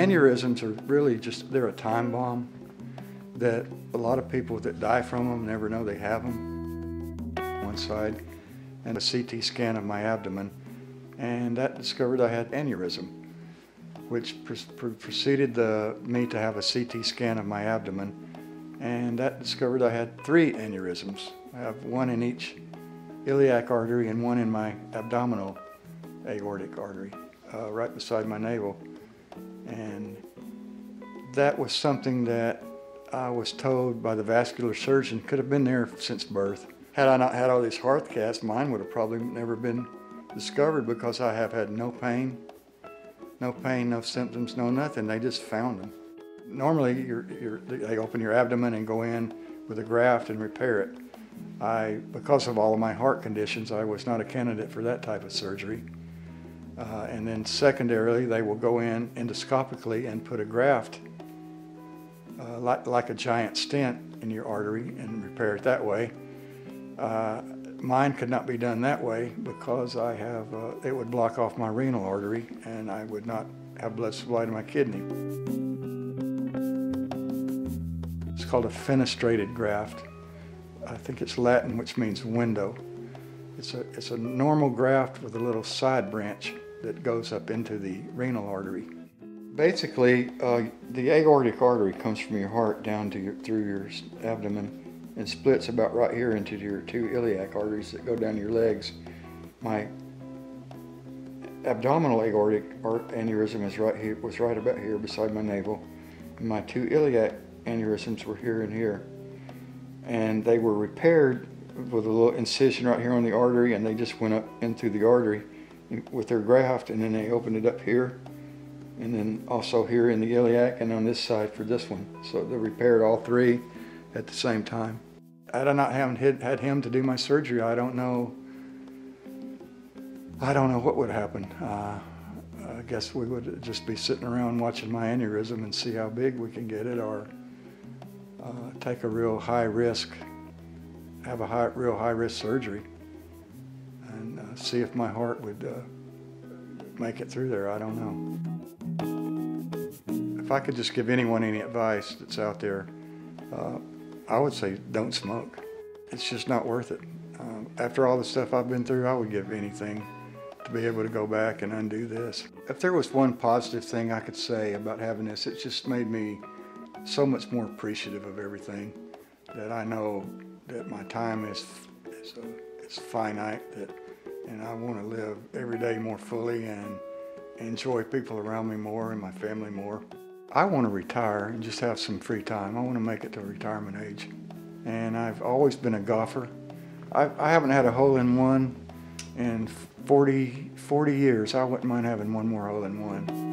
Aneurysms are really just, they're a time bomb that a lot of people that die from them never know they have them. One side, and a CT scan of my abdomen, and that discovered I had aneurysm, which preceded me to have a CT scan of my abdomen, and that discovered I had three aneurysms. I have one in each iliac artery and one in my abdominal aortic artery, right beside my navel. And that was something that I was told by the vascular surgeon could have been there since birth. Had I not had all these heart casts, mine would have probably never been discovered, because I have had no pain, no symptoms, no nothing. They just found them. Normally, they open your abdomen and go in with a graft and repair it. Because of all of my heart conditions, I was not a candidate for that type of surgery. And then secondarily, they will go in endoscopically and put a graft, like a giant stent in your artery, and repair it that way. Mine could not be done that way because I have, it would block off my renal artery and I would not have blood supply to my kidney. It's called a fenestrated graft. I think it's Latin, which means window. It's a normal graft with a little side branch that goes up into the renal artery. Basically, the aortic artery comes from your heart down to through your abdomen, and splits about right here into your two iliac arteries that go down your legs. My abdominal aortic aneurysm is right here, was right about here beside my navel. And my two iliac aneurysms were here and here. And they were repaired with a little incision right here on the artery, and they just went up into the artery with their graft, and then they opened it up here, and then also here in the iliac and on this side for this one. So they repaired all three at the same time. Had I not had him to do my surgery, I don't know what would happen. I guess we would just be sitting around watching my aneurysm and see how big we can get it, or take a real high risk, have a real high risk surgery, and see if my heart would make it through there. I don't know. If I could just give anyone any advice that's out there, I would say don't smoke. It's just not worth it. After all the stuff I've been through, I would give anything to be able to go back and undo this. If there was one positive thing I could say about having this, it just made me so much more appreciative of everything, that I know that my time is finite, and I want to live every day more fully and enjoy people around me more and my family more. I want to retire and just have some free time. I want to make it to retirement age. And I've always been a golfer. I haven't had a hole-in-one in 40 years. I wouldn't mind having one more hole-in-one.